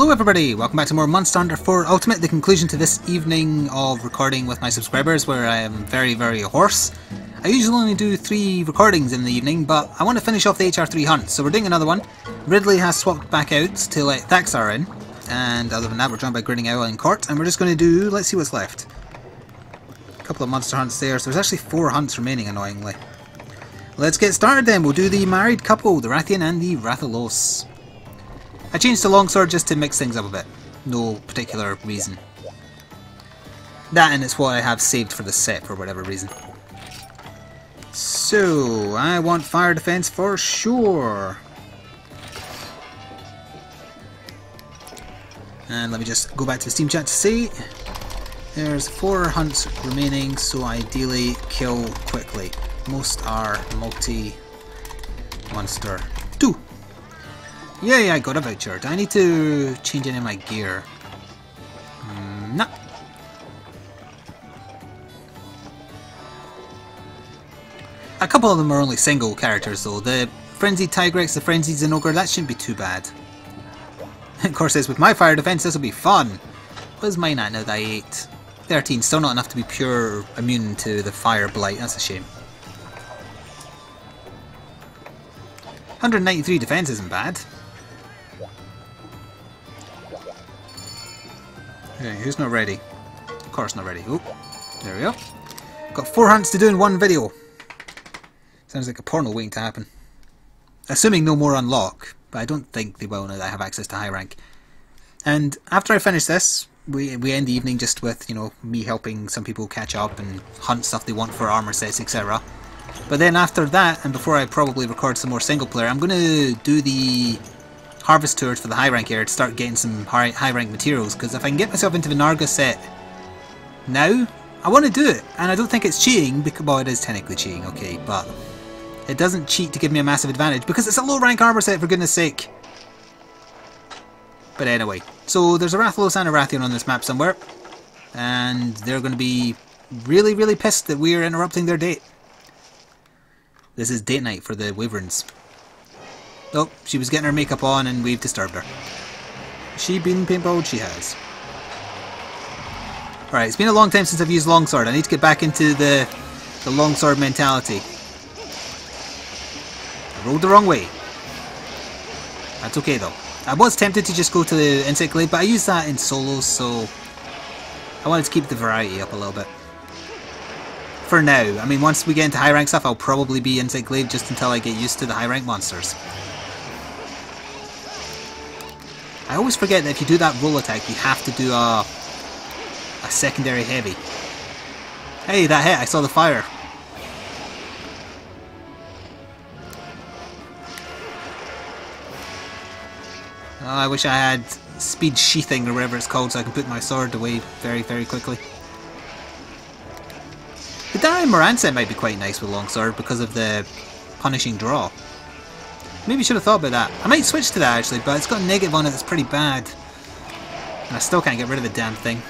Hello everybody, welcome back to more Monster Hunter 4 Ultimate, the conclusion to this evening of recording with my subscribers where I am very hoarse. I usually only do 3 recordings in the evening, but I want to finish off the HR3 hunt, so we're doing another one. Ridley has swapped back out to let Thaxar in, and other than that we're joined by Grinning Owl in court, and we're just going to do, let's see what's left. A couple of monster hunts there, so there's actually 4 hunts remaining annoyingly. Let's get started then, we'll do the married couple, the Rathian and the Rathalos. I changed to Longsword just to mix things up a bit. No particular reason. That and it's what I have saved for the set for whatever reason. So, I want fire defense for sure. And let me just go back to the Steam chat to see. There's 4 hunts remaining, so ideally kill quickly. Most are multi-monster. Yay, I got a voucher. Do I need to change any of my gear? No. A couple of them are only single characters though. The Frenzied Tigrex, the Frenzied Zinogre, that shouldn't be too bad. Of course, with my fire defense, this will be fun. Where's mine at now that I ate? 13, still not enough to be pure immune to the fire blight, that's a shame. 193 defense isn't bad. Hey, who's not ready? Of course not ready. Oh, there we go. Got 4 hunts to do in one video. Sounds like a porno waiting to happen. Assuming no more unlock, but I don't think they will now that I have access to high rank. And after I finish this, we end the evening just with, you know, me helping some people catch up and hunt stuff they want for armor sets, etc. But then after that, and before I probably record some more single player, I'm going to do the harvest tours for the high rank area to start getting some high rank materials, because if I can get myself into the Narga set now, I want to do it. And I don't think it's cheating, because, well, it is technically cheating, okay, but it doesn't cheat to give me a massive advantage, because it's a low rank armor set, for goodness sake. But anyway, so there's a Rathalos and a Rathian on this map somewhere, and they're going to be really pissed that we're interrupting their date. This is date night for the Wyverns. Oh, she was getting her makeup on and we've disturbed her. Has she been paintballed? She has. Alright, it's been a long time since I've used Longsword. I need to get back into the Longsword mentality. I rolled the wrong way. That's okay though. I was tempted to just go to the Insect Glaive, but I used that in solos, so I wanted to keep the variety up a little bit. For now. I mean, once we get into high rank stuff, I'll probably be Insect Glaive just until I get used to the high rank monsters. I always forget that if you do that roll attack, you have to do a secondary heavy. Hey, that hit! I saw the fire. Oh, I wish I had speed sheathing or whatever it's called so I can put my sword away very quickly. The Diamorant set might be quite nice with Longsword because of the punishing draw. Maybe should have thought about that. I might switch to that actually, but it's got a negative on it that's pretty bad. And I still can't get rid of the damn thing.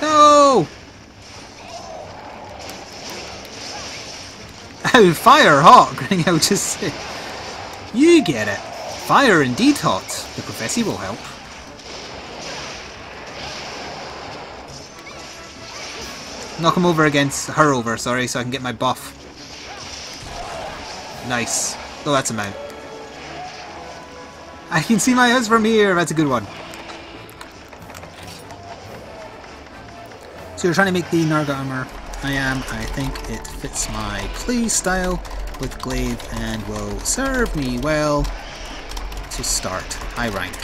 No! Oh, fire hot! Grinning Owl just said. You get it. Fire indeed hot. The prophecy will help. Knock him over against her over, sorry, so I can get my buff. Nice. Oh, that's a mount. I can see my house from here. That's a good one. So you're trying to make the Narga armor. I am. I think it fits my play style with glaive and will serve me well to start high rank.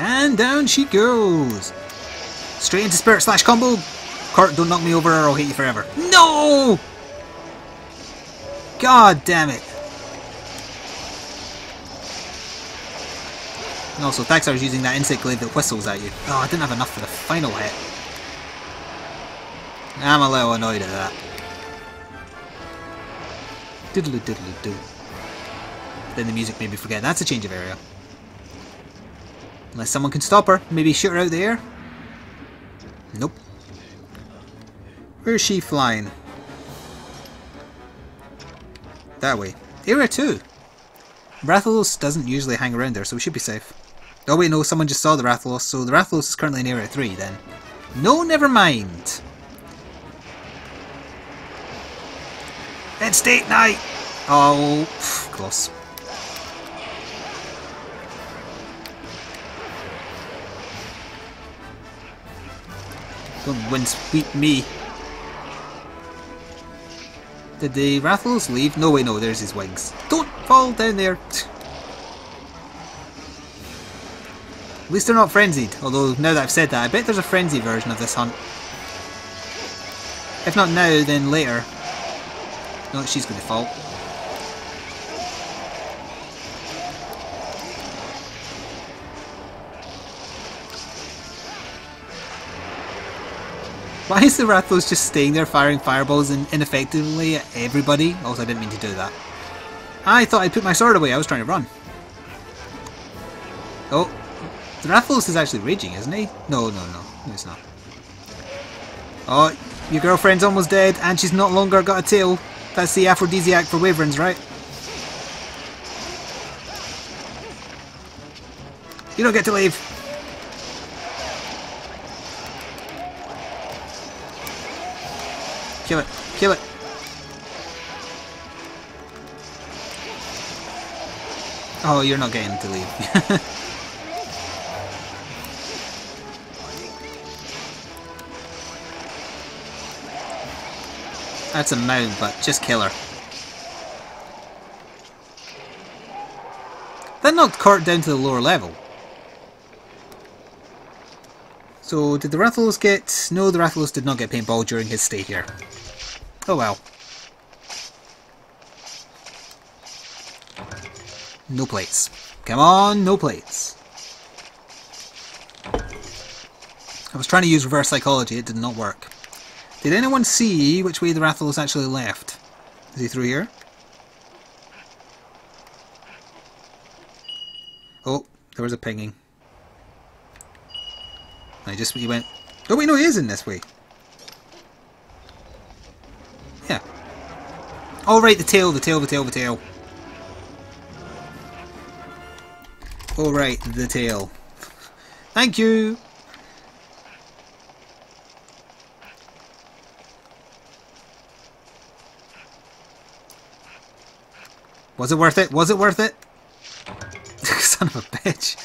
And down she goes. Straight into Spirit Slash combo. Kurt, don't knock me over or I'll hate you forever. No! God damn it. And also, Thaxar's using that Insect Glaive that whistles at you. Oh, I didn't have enough for the final hit. I'm a little annoyed at that. Doodle doodle doo. Then the music made me forget. That's a change of area. Unless someone can stop her. Maybe shoot her out the air? Nope. Where's she flying? That way. Area 2! Rathalos doesn't usually hang around there, so we should be safe. Oh wait, no, someone just saw the Rathalos, so the Rathalos is currently in Area 3 then. No, never mind! It's date night! Oh, pff, close. Don't windsweep me. Did the Rathalos leave? No way, no, there's his wings. Don't fall down there! At least they're not frenzied, although now that I've said that, I bet there's a frenzy version of this hunt. If not now, then later. No, she's going to fall. Why is the Rathalos just staying there firing fireballs ineffectively at everybody? Also, I didn't mean to do that. I thought I'd put my sword away, I was trying to run. Oh, the Rathalos is actually raging, isn't he? No, it's not. Oh, your girlfriend's almost dead and she's no longer got a tail. That's the aphrodisiac for wyverns, right? You don't get to leave! Kill it! Kill it! Oh, you're not getting to leave. That's a mound, but just kill her. That knocked Cort down to the lower level. So, did the Rathalos get... No, the Rathalos did not get paintball during his stay here. Oh well. No plates. Come on, no plates. I was trying to use reverse psychology, it did not work. Did anyone see which way the Rathalos actually left? Is he through here? Oh, there was a pinging. He went... Oh wait, no, he is in this way. Yeah. Oh right, the tail. Oh right, the tail. Thank you! Was it worth it? Son of a bitch.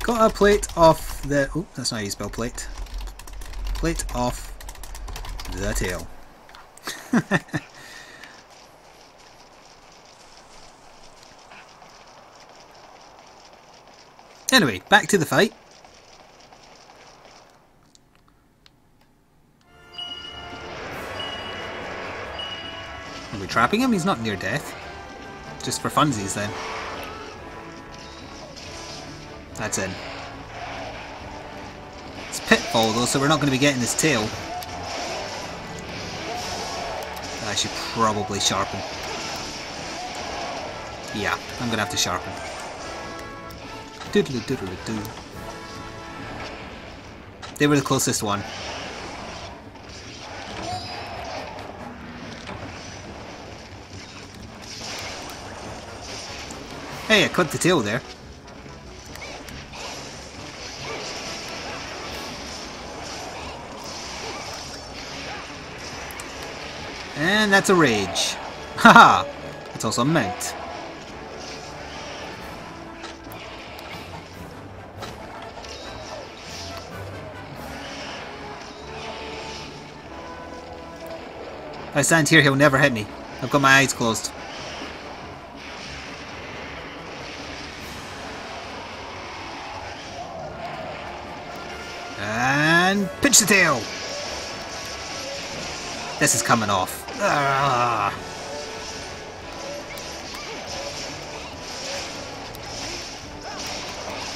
Got a plate off the... Oh, that's not how you spell plate. Plate off the tail. Anyway, back to the fight. Are we trapping him? He's not near death. Just for funsies then. That's in. It's pitfall though, so we're not going to be getting his tail. I should probably sharpen. Yeah, I'm going to have to sharpen. Doodly doodly doo. They were the closest one. Hey, I clipped the tail there. And that's a rage. Haha! That's also a mount. If I stand here, he'll never hit me. I've got my eyes closed. And pinch the tail! This is coming off. Ah.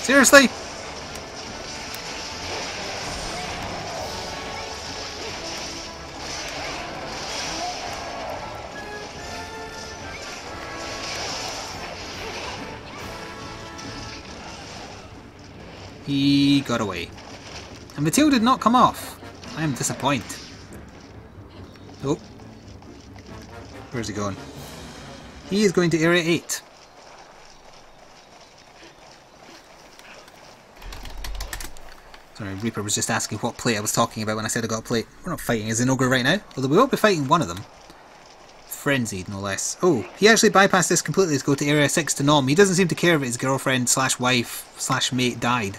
Seriously? He got away. And the tail did not come off. I am disappointed. Oh. Where's he going? He is going to Area 8. Sorry, Reaper was just asking what plate I was talking about when I said I got a plate. We're not fighting a Zinogre right now, although we will be fighting one of them. Frenzied, no less. Oh, he actually bypassed this completely to go to Area 6 to Nom. He doesn't seem to care if his girlfriend slash wife slash mate died.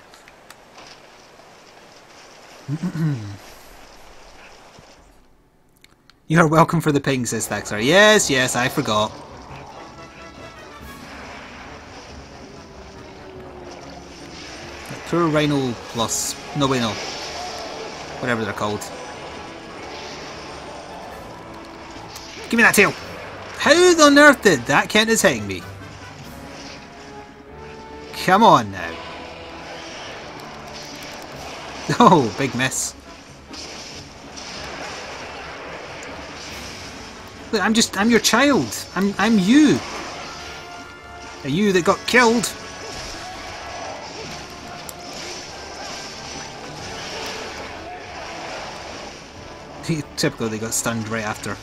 You are welcome for the ping, says Thaxar. Yes, yes, I forgot. Poor Rhino Plus. No, wait, no. Whatever they're called. Give me that tail! How on earth did that? Kent is hitting me. Come on now. Oh, big miss. Look, I'm your child. I'm you. Are you that got killed? Typically they got stunned right after.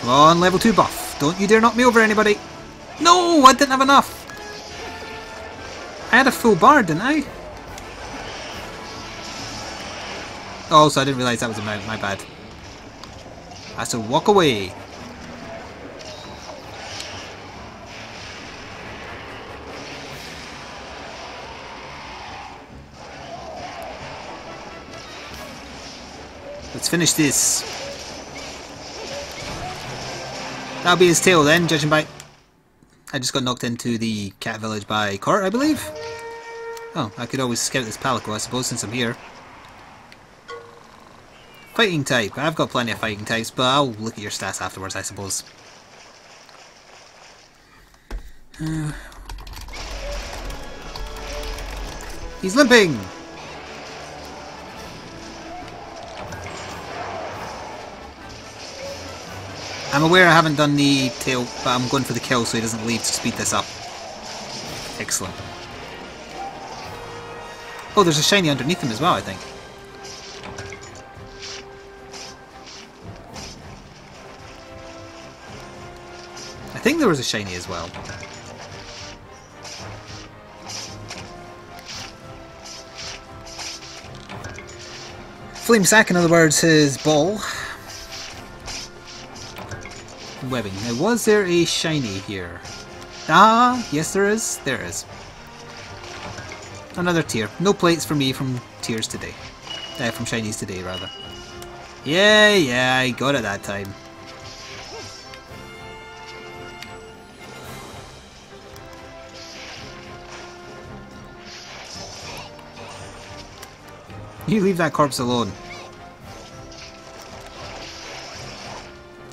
Come on, level 2 buff. Don't you dare knock me over, anybody. No, I didn't have enough. I had a full bar, didn't I? Oh, so I didn't realise that was a mount. My bad. I have to walk away. Let's finish this. That'll be his tail then, judging by... I just got knocked into the cat village by Cort, I believe? Oh, I could always scout this Palico, I suppose, since I'm here. Fighting type. I've got plenty of fighting types, but I'll look at your stats afterwards, I suppose. He's limping! I'm aware I haven't done the tail, but I'm going for the kill so he doesn't leave to speed this up. Excellent. Oh, there's a shiny underneath him as well, I think. I think there was a shiny as well. Flame sack, in other words, his ball. Webbing. Now, was there a shiny here? Ah, yes there is. There is. Another tier. No plates for me from tiers today. From shinies today, rather. Yeah, yeah, I got it that time. You leave that corpse alone.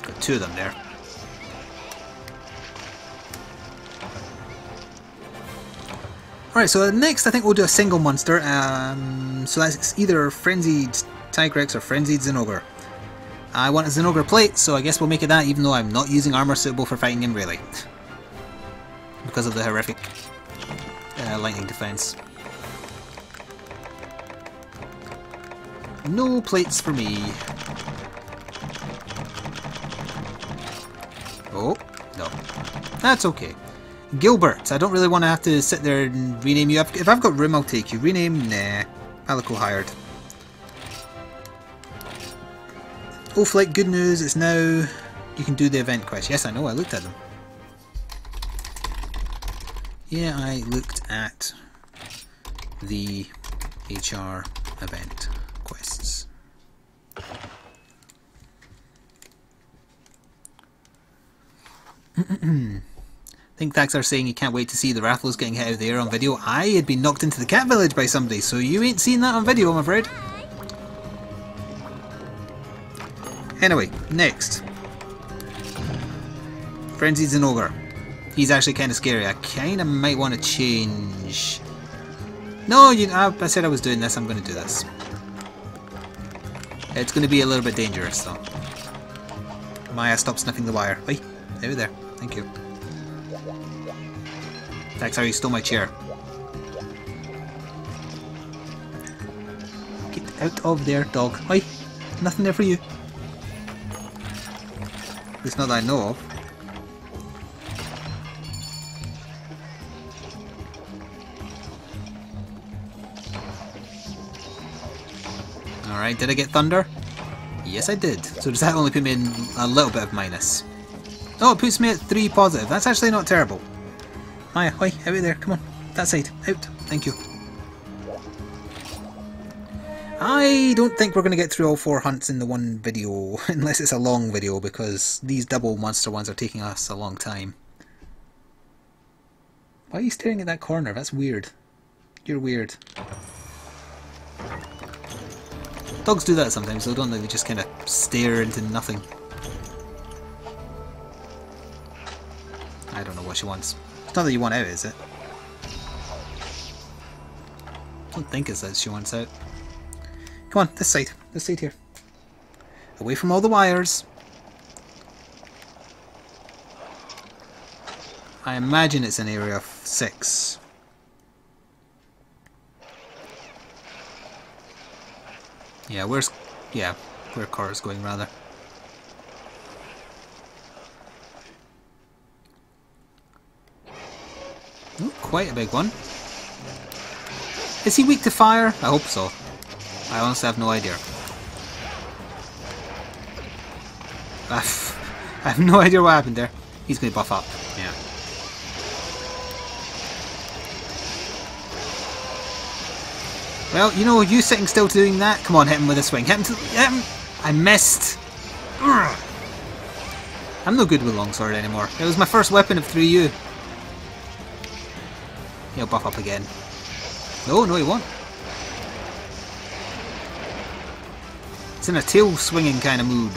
Got two of them there. Alright, so next I think we'll do a single monster, so that's either Frenzied Tigrex or Frenzied Zinogre. I want a Zinogre plate, so I guess we'll make it that, even though I'm not using armour suitable for fighting him, really. Because of the horrific lightning defence. No plates for me. Oh, no. That's okay. Gilbert, I don't really want to have to sit there and rename you. If I've got room, I'll take you. Rename? Nah. Palico hired. Oh, Flik, good news. It's now... You can do the event quest. Yes, I know. I looked at them. Yeah, I looked at the HR event quests. I think Thaxar saying he can't wait to see the Rathalos getting hit out of the air on video. I had been knocked into the cat village by somebody, so you ain't seen that on video, I'm afraid. Anyway, next. Frenzied Zinogre. He's actually kind of scary. I kind of might want to change... No, I said I was doing this, I'm going to do this. It's going to be a little bit dangerous, though. Maya, stop sniffing the wire. Oi, there we there. Thank you. That's how you stole my chair. Get out of there, dog. Oi! Nothing there for you. At least not that I know of. Alright, did I get thunder? Yes, I did. So does that only put me in a little bit of minus? Oh, it puts me at 3 positive. That's actually not terrible. Hi, hoi, out of there. Come on. That side. Out. Thank you. I don't think we're going to get through all 4 hunts in the one video, unless it's a long video, because these double monster ones are taking us a long time. Why are you staring at that corner? That's weird. You're weird. Dogs do that sometimes, though, don't they? They just kind of stare into nothing. I don't know what she wants. It's not that you want out, is it? I don't think it's that she wants out. Come on, this side here. Away from all the wires. I imagine it's an area of 6. Yeah, where Cora's going, rather. Ooh, quite a big one. Is he weak to fire? I hope so. I honestly have no idea. I have no idea what happened there. He's going to buff up. Yeah. Well, you know, you sitting still doing that? Come on, hit him with a swing. Hit him! Hit him! I missed! Urgh. I'm no good with longsword anymore. It was my first weapon of 3U. He'll buff up again. No, no he won't. It's in a tail-swinging kind of mood.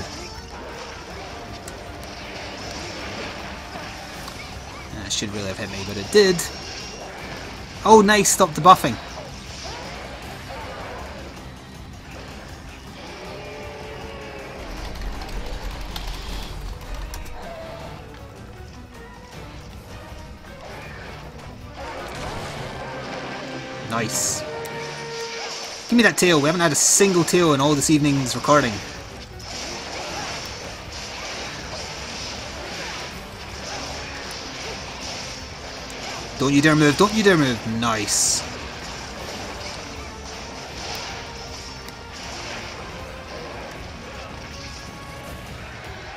That should really have hit me, but it did. Oh, nice! Stop the buffing. Nice. Give me that tail. We haven't had a single tail in all this evening's recording. Don't you dare move. Don't you dare move. Nice.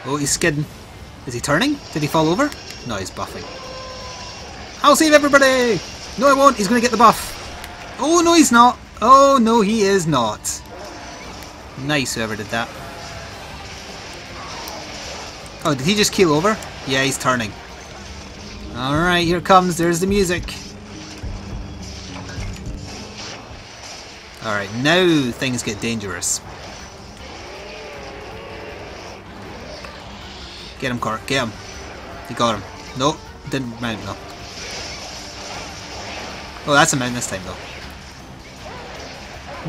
Oh, he's skidding. Is he turning? Did he fall over? No, he's buffing. I'll save everybody! No, I won't. He's going to get the buff. Oh no, he's not! Oh no, he is not! Nice, whoever did that. Oh, did he just keel over? Yeah, he's turning. Alright, here comes, there's the music. Alright, now things get dangerous. Get him, Cork, get him. He got him. No, didn't mount, no. Oh, that's a mount this time, though.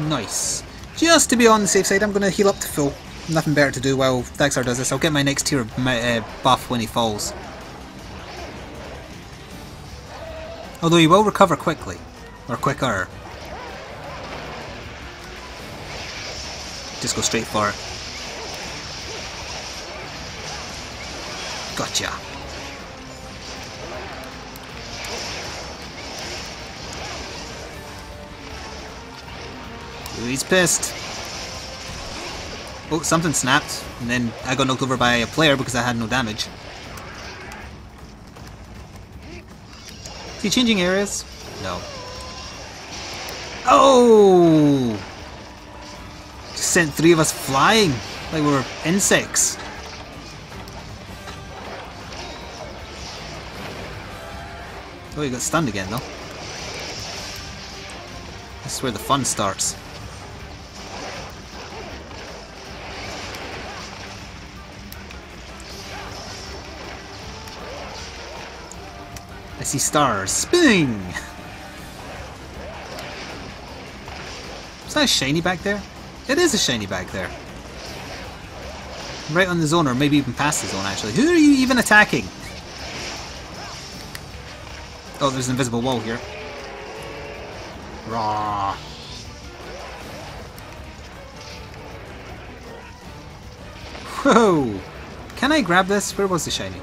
Nice. Just to be on the safe side, I'm going to heal up to full. Nothing better to do while Thaxar does this. I'll get my next tier buff when he falls. Although he will recover quickly. Or quicker. Just go straight for it. Gotcha. He's pissed. Oh, something snapped, and then I got knocked over by a player because I had no damage. Is he changing areas? No. Oh! Just sent 3 of us flying like we were insects. Oh, he got stunned again, though. This is where the fun starts. I see stars spinning! Is that a shiny back there? It is a shiny back there. Right on the zone, or maybe even past the zone actually. Who are you even attacking? Oh, there's an invisible wall here. Raw. Whoa! Can I grab this? Where was the shiny?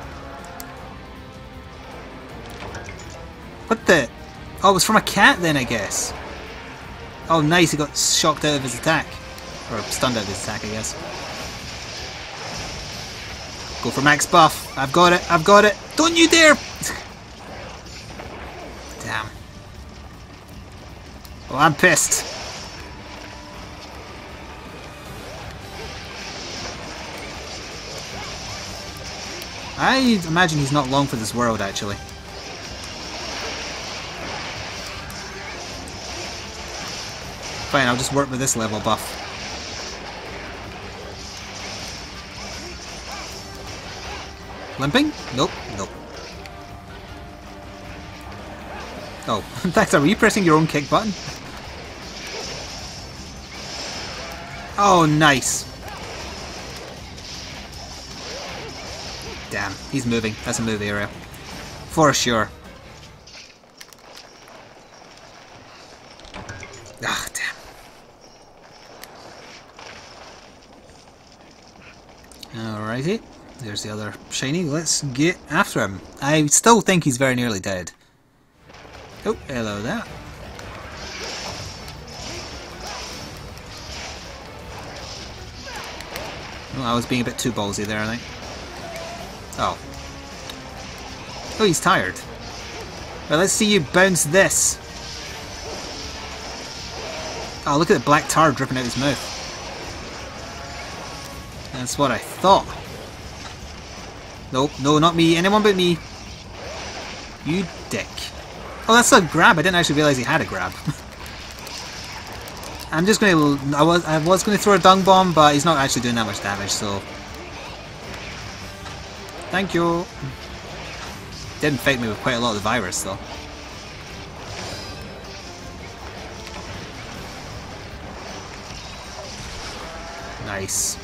What the? Oh, it was from a cat then, I guess. Oh, nice, he got shocked out of his attack. Or stunned out of his attack, I guess. Go for max buff. I've got it, I've got it. Don't you dare! Damn. Oh, I'm pissed. I imagine he's not long for this world, actually. Fine, I'll just work with this level buff. Limping? Nope, nope. Oh, Thaxar, were you pressing your own kick button? Oh, nice. Damn, he's moving. That's a move area. For sure. Ah, damn. Alrighty, there's the other shiny. Let's get after him. I still think he's very nearly dead. Oh, hello there. Oh, I was being a bit too ballsy there, I think. Oh. Oh, he's tired. Well, let's see you bounce this. Oh, look at the black tar dripping out his mouth. That's what I thought. Nope, no, not me. Anyone but me. You dick. Oh, that's a grab. I didn't actually realise he had a grab. I'm just going to... I was going to throw a dung bomb, but he's not actually doing that much damage, so... Thank you. Did infect me with quite a lot of the virus, though. Nice.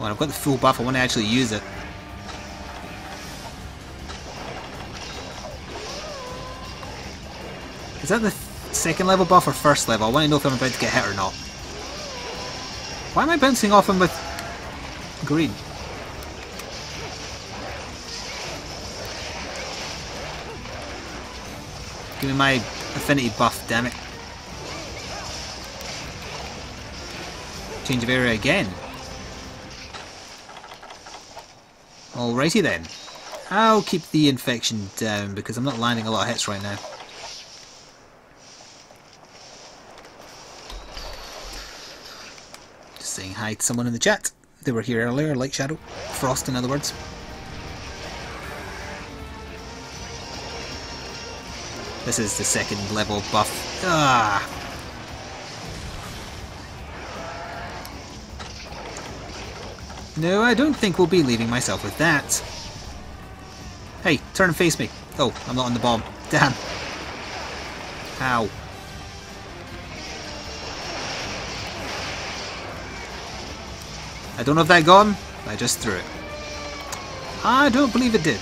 Well, I've got the full buff, I want to actually use it. Is that the second level buff or first level? I want to know if I'm about to get hit or not. Why am I bouncing off him with green? Give me my affinity buff, damn it. Change of area again. Alrighty then. I'll keep the infection down because I'm not landing a lot of hits right now. Just saying hi to someone in the chat. They were here earlier, Light Shadow. Frost, in other words. This is the second level buff. Ah! No, I don't think we'll be leaving myself with that. Hey, turn and face me. Oh, I'm not on the bomb. Damn. Ow. I don't know if that got him. I just threw it. I don't believe it did.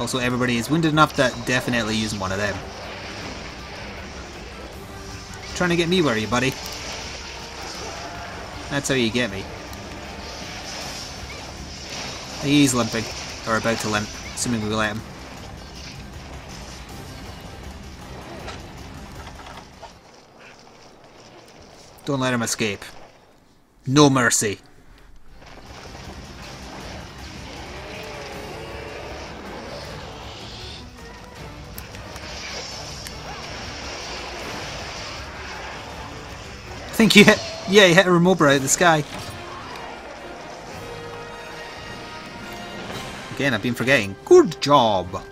Also, everybody is wounded enough that definitely using one of them. Trying to get me worried, buddy. That's how you get me. He's limping. Or about to limp. Assuming we let him. Don't let him escape. No mercy. I think you hit... Yeah, he hit a Remobra out of the sky. Again, I've been forgetting. Good job.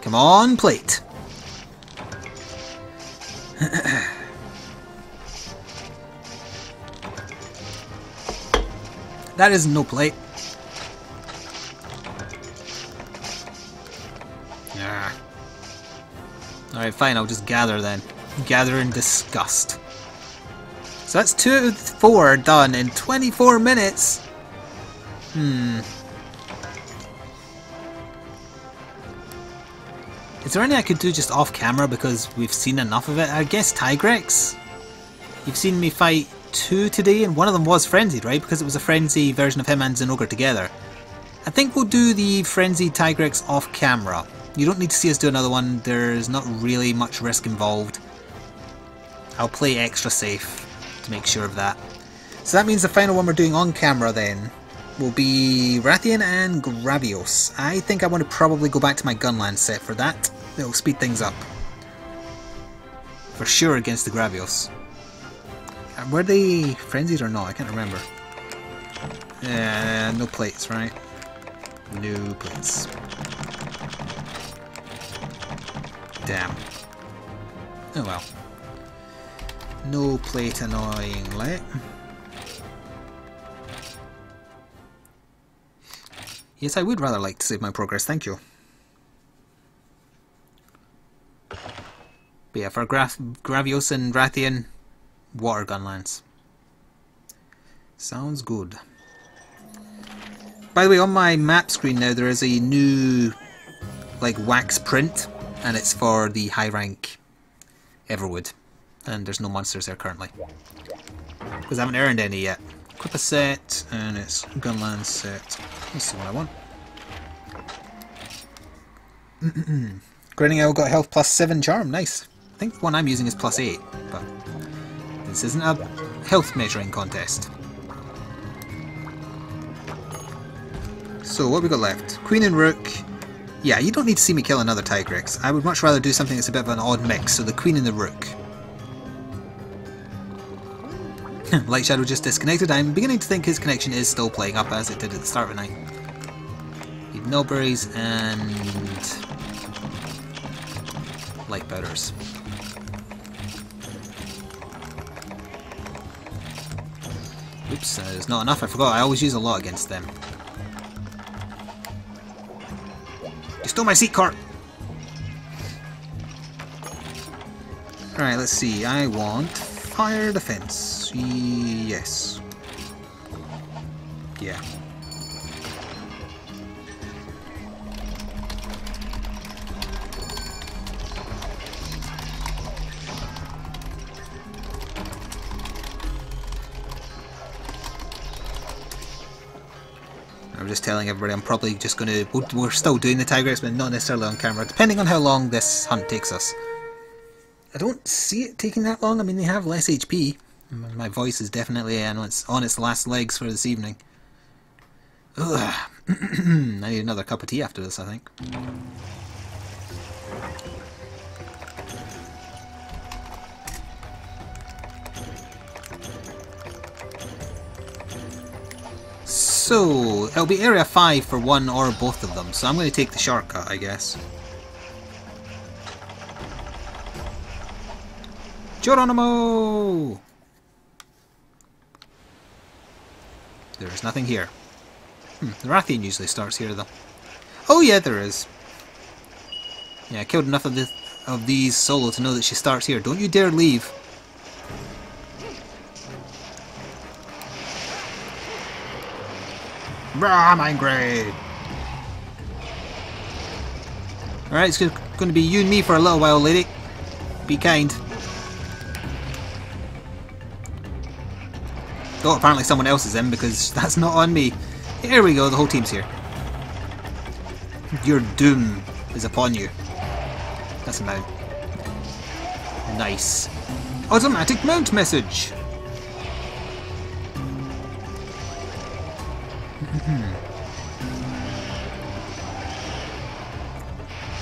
Come on, plate. That is no plate. Nah. Alright, fine, I'll just gather then. Gather in disgust. So that's 2 out of 4 done in 24 minutes. Hmm. Is there anything I could do just off camera because we've seen enough of it? I guess Tigrex. You've seen me fight two today and one of them was frenzied, right? Because it was a frenzy version of him and Zinogre together. I think we'll do the frenzied Tigrex off camera. You don't need to see us do another one. There's not really much risk involved. I'll play extra safe to make sure of that. So that means the final one we're doing on camera then will be Rathian and Gravios. I think I want to probably go back to my Gunlance set for that. It'll speed things up. For sure against the Gravios. Were they frenzied or not? I can't remember. No plates, right? No plates. Damn. Oh well. No plate annoyingly. Yes, I would rather like to save my progress, thank you. But yeah, for Gravios and Rathian, water gun lance. Sounds good. By the way, on my map screen now there is a new like wax print and it's for the high rank Everwood. And there's no monsters there currently. Because I haven't earned any yet. Equip a set, and it's Gunlance set. That's the one I want. Grinning Owl got health +7 charm, nice. I think the one I'm using is +8, but this isn't a health measuring contest. So what have we got left? Queen and Rook. Yeah, you don't need to see me kill another Tigrex. I would much rather do something that's a bit of an odd mix, so the Queen and the Rook. Light Shadow just disconnected. I'm beginning to think his connection is still playing up as it did at the start of the night. Need Nullberries and Light Powders. Oops, there's not enough. I forgot. I always use a lot against them. You stole my seat, Cart! Alright, let's see. I want fire defense. Yes. Yeah. I'm just telling everybody I'm probably just going to... We're still doing the Tigrex, but not necessarily on camera, depending on how long this hunt takes us. I don't see it taking that long. I mean, they have less HP. My voice is definitely on its last legs for this evening. Ugh. I need another cup of tea after this, I think. So, it'll be Area 5 for one or both of them, so I'm going to take the shortcut, I guess. Geronimo! There's nothing here. The Rathian usually starts here though. Oh yeah, there is. Yeah, I killed enough of these solo to know that she starts here. Don't you dare leave. Rah, I'm angry. Alright, it's going to be you and me for a little while, lady. Be kind. Oh, apparently someone else is in because that's not on me. Here we go, the whole team's here. Your doom is upon you. That's a mount. Nice. Automatic mount message!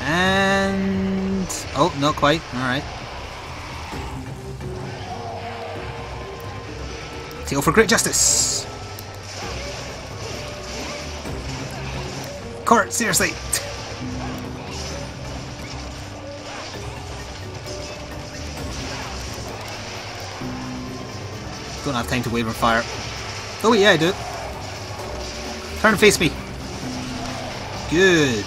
And... oh, not quite. Alright. Tail for great justice! Court, seriously! Don't have time to waver fire. Oh yeah, I do. Turn and face me! Good!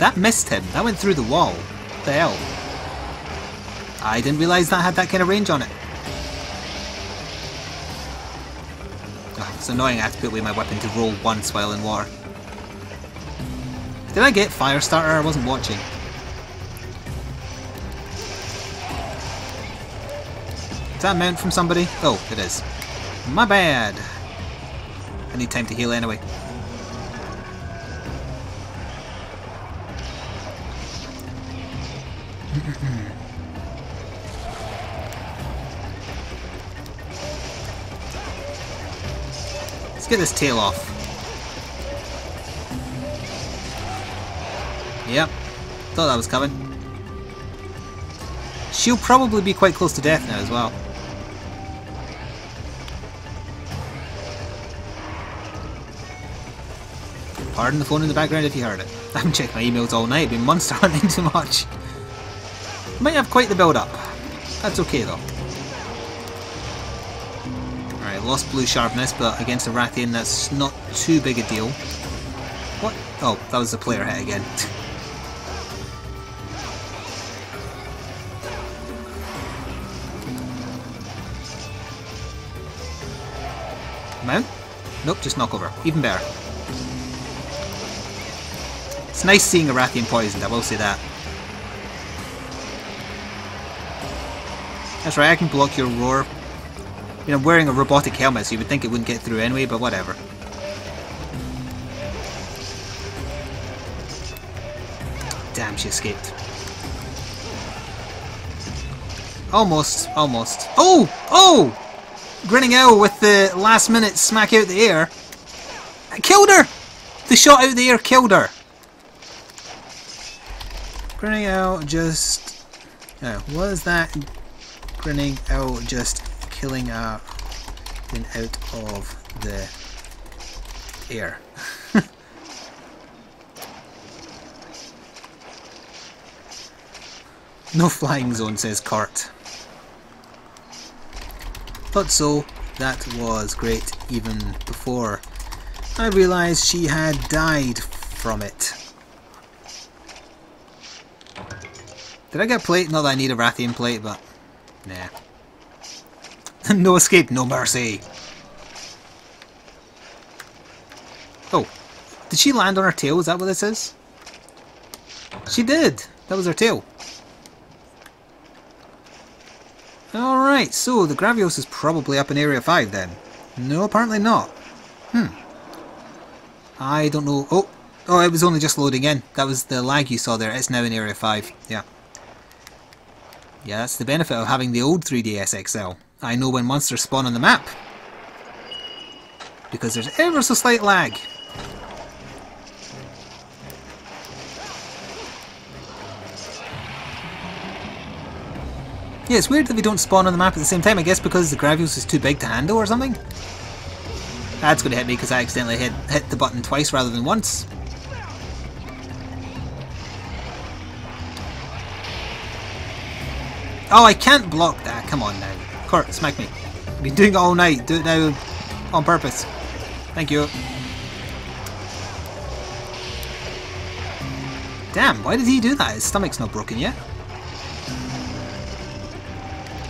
That missed him. That went through the wall. What the hell? I didn't realise that had that kind of range on it. Oh, It's annoying I have to put away my weapon to roll once while in war. Did I get Firestarter? I wasn't watching. Is that meant from somebody? Oh, it is. My bad. I need time to heal anyway. Let's get this tail off. Yep. Thought that was coming. She'll probably be quite close to death now as well. Pardon the phone in the background if you heard it. I haven't checked my emails all night, been monster hunting too much. Might have quite the build up. That's okay though. Alright, lost blue sharpness, but against a Rathian that's not too big a deal. What? Oh, that was the player hit again. Mount? Nope, just knock over. Even better. It's nice seeing a Rathian poisoned, I will say that. That's right, I can block your roar. You know, I'm wearing a robotic helmet, so you would think it wouldn't get through anyway, but whatever. Damn, she escaped. Almost, almost. Oh! Oh! Grinning Owl with the last minute smack out the air. I killed her! The shot out the air killed her. Grinning Owl just... No, was that Grinning Owl just killing a thing out of the air? No flying zone, says Cart. Thought so. That was great even before I realised she had died from it. Did I get a plate? Not that I need a Rathian plate, but... Nah. No escape, no mercy! Oh. Did she land on her tail? Is that what this is? She did! That was her tail. Alright, so the Gravios is probably up in Area 5 then. No, apparently not. Hmm. I don't know... Oh! Oh, it was only just loading in. That was the lag you saw there. It's now in Area 5. Yeah. Yeah, that's the benefit of having the old 3DS XL. I know when monsters spawn on the map. Because there's ever so slight lag. Yeah, it's weird that they don't spawn on the map at the same time, I guess because the Gravios is too big to handle or something. That's going to hit me because I accidentally hit the button twice rather than once. Oh, I can't block that. Come on now. Kurt, smack me. I've been doing it all night. Do it now on purpose. Thank you. Damn, why did he do that? His stomach's not broken yet.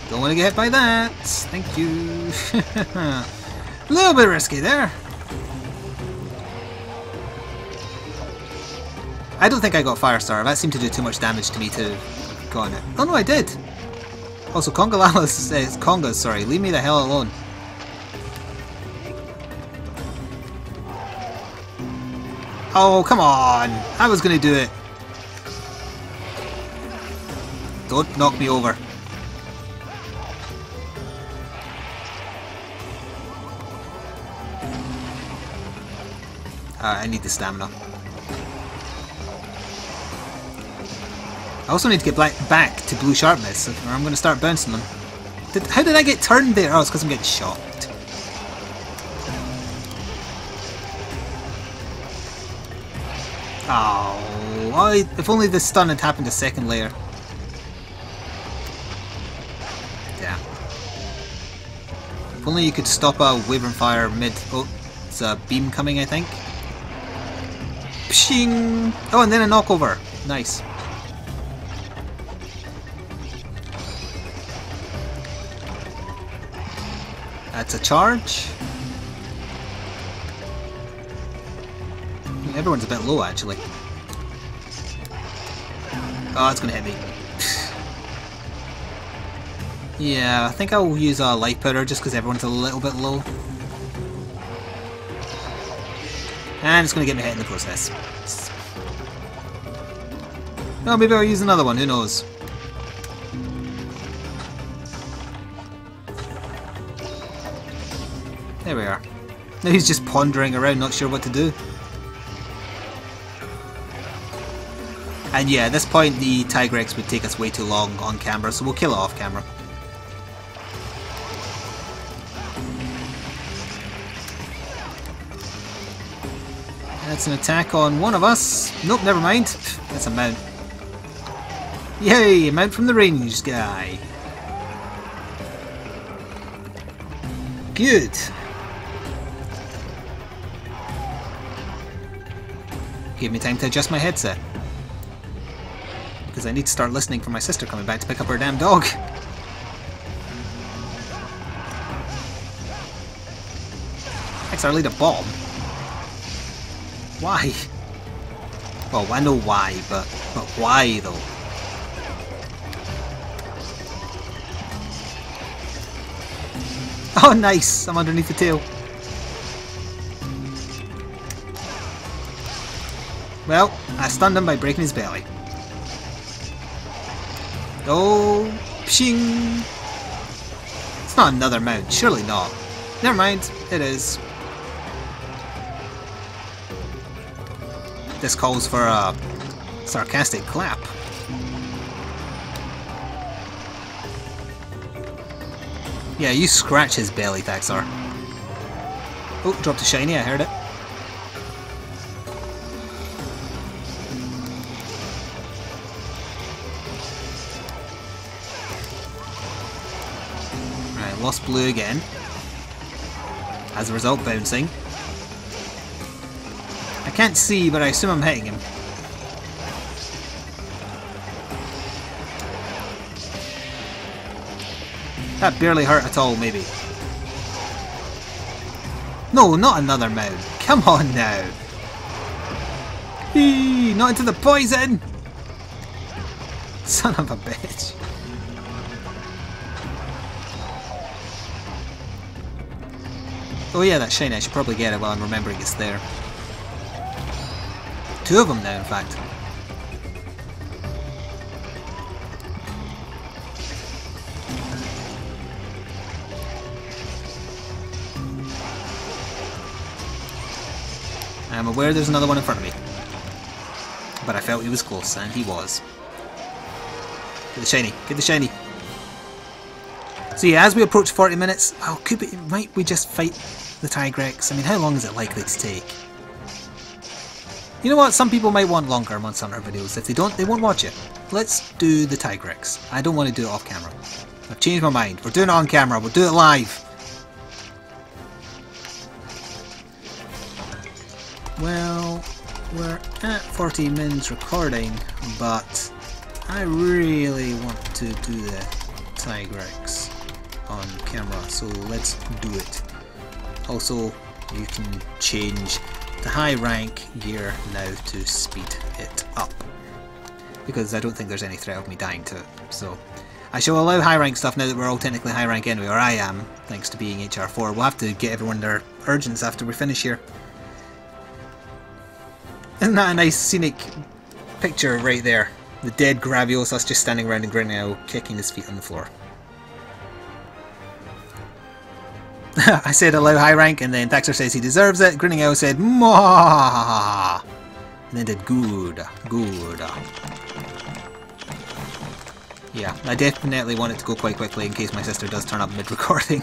Don't want to get hit by that. Thank you. A little bit risky there. I don't think I got Firestar. That seemed to do too much damage to me to... on it. Oh no, I did! Also, Congalala says, Conga, sorry, leave me the hell alone. Oh, come on! I was gonna do it. Don't knock me over. I need the stamina. I also need to get back to blue sharpness, or I'm going to start bouncing them. How did I get turned there? Oh, it's because I'm getting shot. Oh, if only the stun had happened a second later. Damn. If only you could stop a wavering fire mid... Oh, it's a beam coming, I think. Pshing! Oh, and then a knockover. Nice. That's a charge. Everyone's a bit low, actually. Oh, it's gonna hit me. Yeah, I think I'll use a light powder just because everyone's a little bit low. And it's gonna get me hit in the process. Oh, maybe I'll use another one, who knows. There we are. Now he's just pondering around, not sure what to do. And yeah, at this point the Tigrex would take us way too long on camera, so we'll kill it off camera. That's an attack on one of us. Nope, never mind. That's a mount. Yay, a mount from the ranged guy. Good. Give me time to adjust my headset. Because I need to start listening for my sister coming back to pick up her damn dog. Thaxar laid a bomb. Why? Well, I know why, but why though? Oh nice! I'm underneath the tail. Well, I stunned him by breaking his belly. Oh, pshing! It's not another mount, surely not. Never mind, it is. This calls for a sarcastic clap. Yeah, you scratch his belly, Thaxar. Oh, dropped a shiny, I heard it. Right, lost blue again. As a result, bouncing. I can't see, but I assume I'm hitting him. That barely hurt at all, maybe. No, not another mount. Come on now. Eee, not into the poison! Son of a bitch. Oh yeah, that shiny. I should probably get it while I'm remembering it's there. Two of them now, in fact. I'm aware there's another one in front of me. But I felt he was close, and he was. Get the shiny, get the shiny. So yeah, as we approach 40 minutes, oh, could we, might we just fight the Tigrex? I mean, how long is it likely to take? You know what, some people might want longer Monster Hunter videos. If they don't, they won't watch it. Let's do the Tigrex. I don't want to do it off camera. I've changed my mind. We're doing it on camera, we'll do it live. Well, we're at 40 minutes recording, but I really want to do the Tigrex on camera, so let's do it. Also, you can change the high rank gear now to speed it up, because I don't think there's any threat of me dying to it, so I shall allow high rank stuff now that we're all technically high rank anyway, or I am, thanks to being HR4. We'll have to get everyone their urgents after we finish here. Isn't that a nice scenic picture right there? The dead Gravios, us just standing around and Grinning Owl kicking his feet on the floor. I said allow high rank and then Thaxar says he deserves it. Grinning Owl said ma, and then did good, good. Yeah, I definitely want it to go quite quickly in case my sister does turn up mid-recording.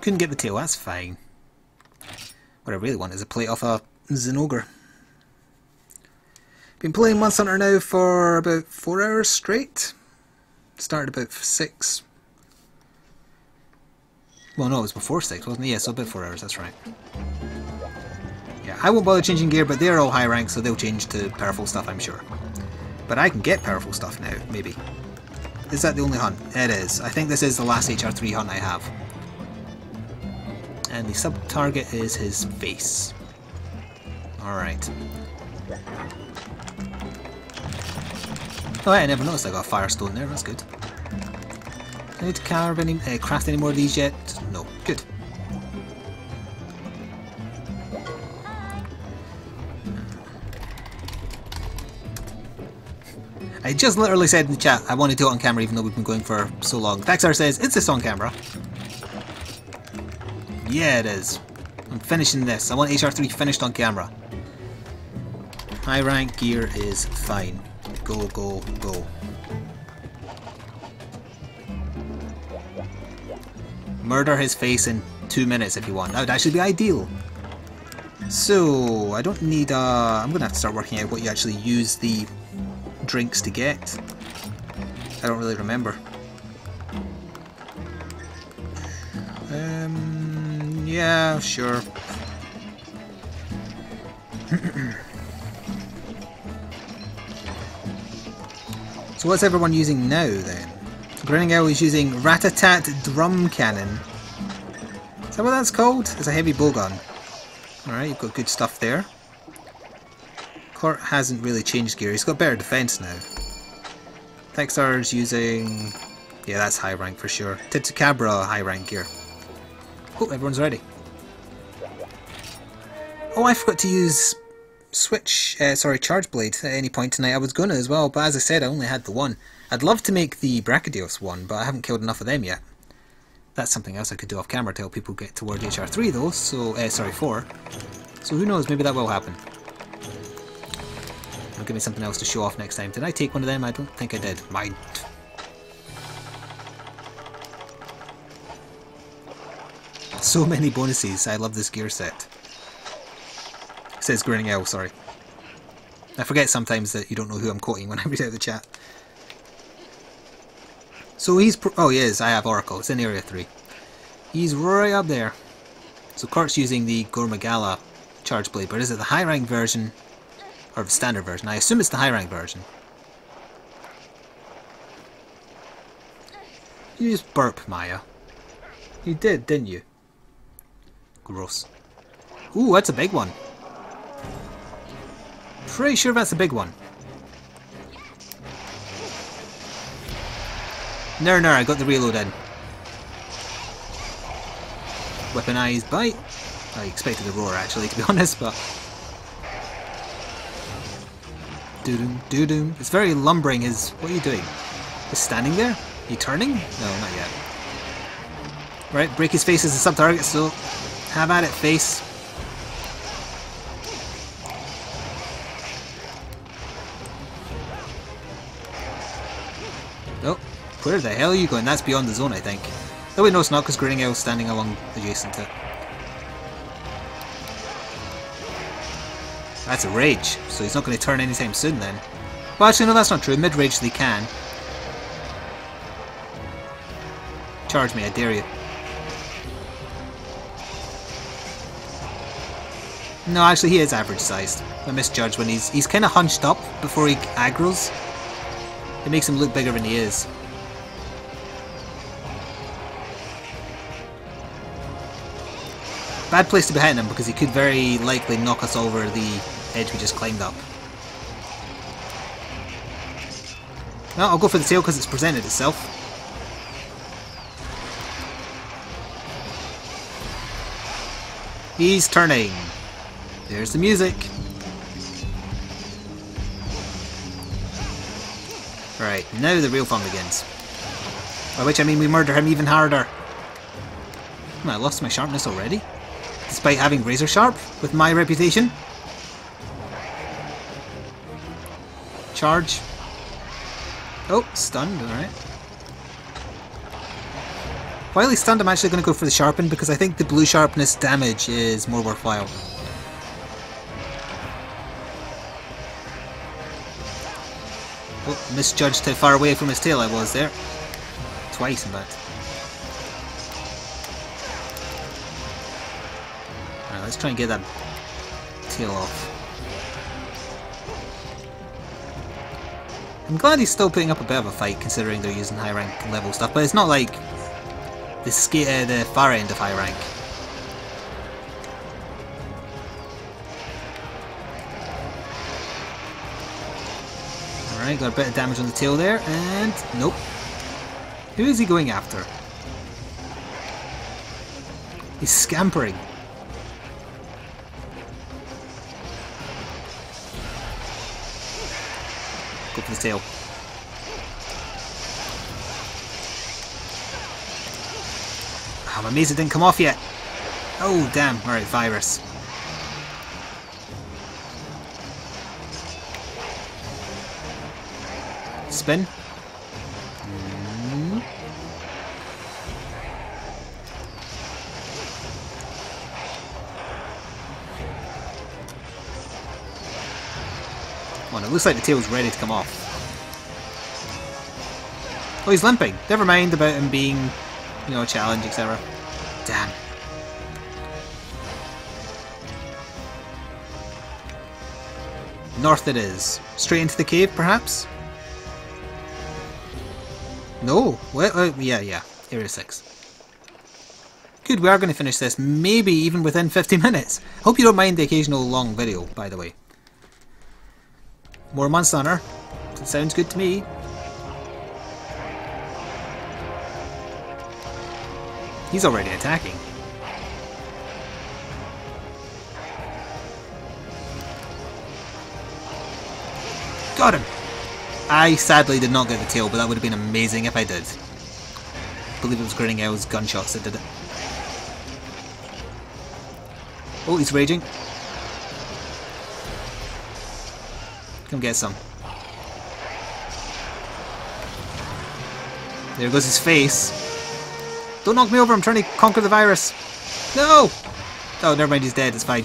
Couldn't get the tail, that's fine. What I really want is a plate off a Zinogre. Been playing Monster Hunter now for about 4 hours straight. Started about 6. Well no, it was before 6, wasn't it? Yeah, so about 4 hours, that's right. Yeah, I won't bother changing gear, but they're all high rank, so they'll change to powerful stuff, I'm sure. But I can get powerful stuff now, maybe. Is that the only hunt? It is. I think this is the last HR3 hunt I have. and the sub-target is his face. Alright. Oh, I never noticed I got a firestone there, that's good. Do I need to craft any more of these yet? No. Good. I just literally said in the chat I want to do it on camera even though we've been going for so long. Thaxar says, it's this on camera. Yeah, it is. I'm finishing this. I want HR3 finished on camera. High rank gear is fine. Go, go, go. Murder his face in 2 minutes if you want. That would actually be ideal. So, I don't need I'm going to have to start working out what you actually use the drinks to get. I don't really remember. Yeah, sure. So what's everyone using now then? Grinning Owl is using Ratatat Drum Cannon. Is that what that's called? It's a heavy bowgun. Alright, you've got good stuff there. Court hasn't really changed gear, he's got better defense now. Thaxar's using... yeah, that's high rank for sure. Tetsukabra high rank gear. Oh, everyone's ready. Oh, I forgot to use Charge Blade at any point tonight. I was gonna as well, but as I said, I only had the one. I'd love to make the Brachydios one, but I haven't killed enough of them yet. That's something else I could do off camera to help people get toward HR3 though, so, 4. So who knows, maybe that will happen. Give me something else to show off next time. Did I take one of them? I don't think I did. Mine. So many bonuses. I love this gear set. It says Grinning Owl, sorry. I forget sometimes that you don't know who I'm quoting when I read out the chat. So he's... oh, he is. I have Oracle. It's in Area 3. He's right up there. So Kort's using the Gormagala Charge Blade, but is it the high-rank version? Or the standard version. I assume it's the high rank version. You just burp, Maya. You did, didn't you? Gross. Ooh, that's a big one. Pretty sure that's a big one. No, I got the reload in. Weaponized bite. I expected a roar actually, to be honest, but... doo-doom, doo-doom. It's very lumbering. His... what are you doing? He's standing there? Are you turning? No, not yet. Right, break his face as a sub-target, so have at it, face. Oh, where the hell are you going? That's beyond the zone, I think. Oh wait, no, it's not, because Grinning Owl's standing along adjacent to it. That's a rage, so he's not going to turn anytime soon then. Well, actually, no, that's not true. Mid-rage they can. Charge me, I dare you. No, actually, he is average-sized. I misjudged when he's kind of hunched up before he aggros. It makes him look bigger than he is. Bad place to be hitting him because he could very likely knock us over the edge we just climbed up. No, I'll go for the tail because it's presented itself. He's turning. There's the music. Right, now the real fun begins. By which I mean we murder him even harder. Hmm, I lost my sharpness already. Despite having razor sharp with my reputation. Charge. Oh, stunned, alright. While he's stunned, I'm actually going to go for the sharpen because I think the blue sharpness damage is more worthwhile. Oh, misjudged how far away from his tail I was there. Twice, in fact. Let's try and get that tail off. I'm glad he's still putting up a bit of a fight considering they're using high rank level stuff, but it's not like the far end of high rank. Alright, got a bit of damage on the tail there, and nope. Who is he going after? He's scampering. Go for the tail. I'm amazed it didn't come off yet. Oh damn, alright, virus. Spin. Come on, it looks like the tail's ready to come off. Oh, he's limping. Never mind about him being, you know, a challenge, etc. Damn. North it is. Straight into the cave, perhaps? No. Well, yeah. Area 6. Good, we are going to finish this, maybe even within 50 minutes. Hope you don't mind the occasional long video, by the way. More Monster Hunter. It sounds good to me. He's already attacking. Got him! I sadly did not get the tail, but that would have been amazing if I did. I believe it was Grinning Owl's gunshots that did it. Oh, he's raging. Come get some. There goes his face. Don't knock me over, I'm trying to conquer the virus. No! Oh, never mind, he's dead, it's fine.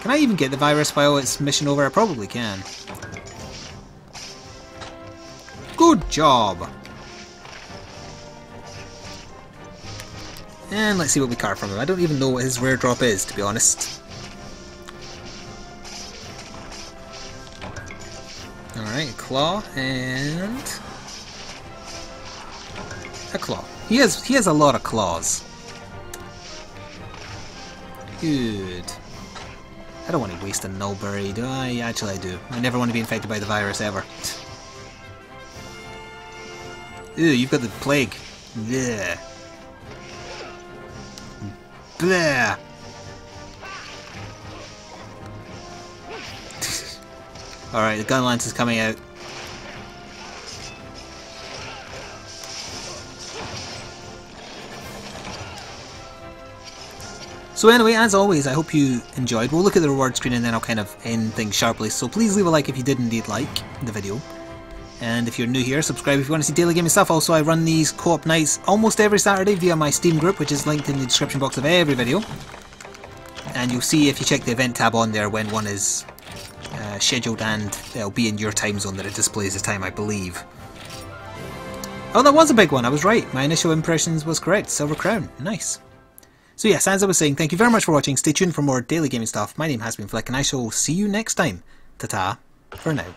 Can I even get the virus while it's mission over? I probably can. Good job! And let's see what we carve from him. I don't even know what his rare drop is, to be honest. Alright, a claw and a claw. He has a lot of claws. Good. I don't want to waste a nullberry, do I? Actually I do. I never want to be infected by the virus ever. Ew, you've got the plague. Yeah. Blah. Alright, the Gunlance is coming out. So anyway, as always, I hope you enjoyed. We'll look at the reward screen and then I'll kind of end things sharply. So please leave a like if you did indeed like the video. And if you're new here, subscribe if you want to see daily gaming stuff. Also, I run these co-op nights almost every Saturday via my Steam group, which is linked in the description box of every video. And you'll see if you check the event tab on there when one is scheduled, and it'll be in your time zone that it displays the time, I believe. Oh, that was a big one, I was right. My initial impressions was correct. Silver Crown, nice. So yes, as I was saying, thank you very much for watching. Stay tuned for more daily gaming stuff. My name has been Flik and I shall see you next time. Ta-ta for now.